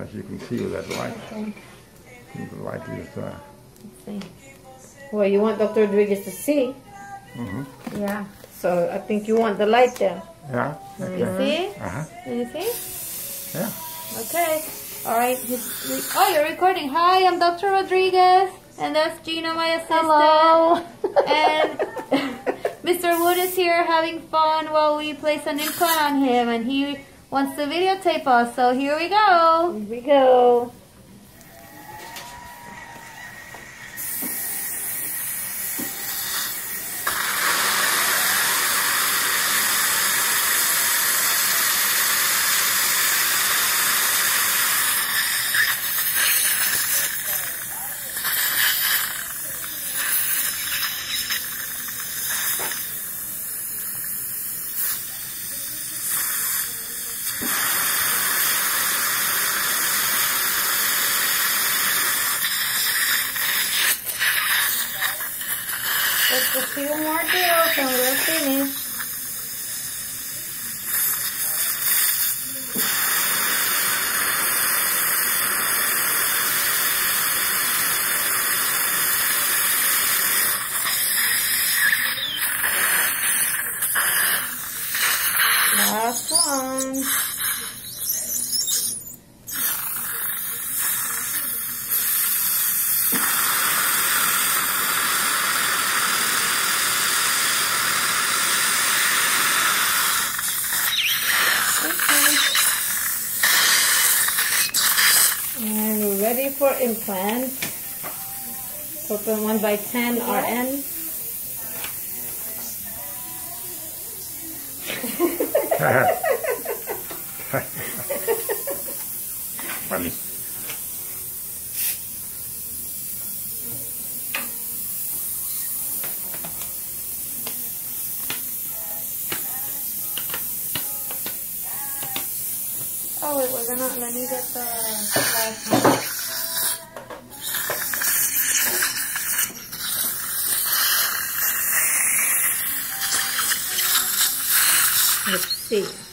unless you can see with that light. Okay. The light is, let's see. Well, you want Dr. Rodriguez to see. Mm-hmm. Yeah. So I think you want the light there. Yeah. Okay. You see? Uh-huh. You see? Yeah. Okay. All right. Oh, you're recording. Hi, I'm Dr. Rodriguez, and that's Gina, my assistant. Hello. And Mr. Wood is here having fun while we place an implant on him, and he wants to videotape us. So here we go. Here we go. Just a few more deals and we'll finish. Last one. And we're ready for implant. 4.1 by 10 RN. Funny. Oh wait, we're gonna let me get the last one. Let's see.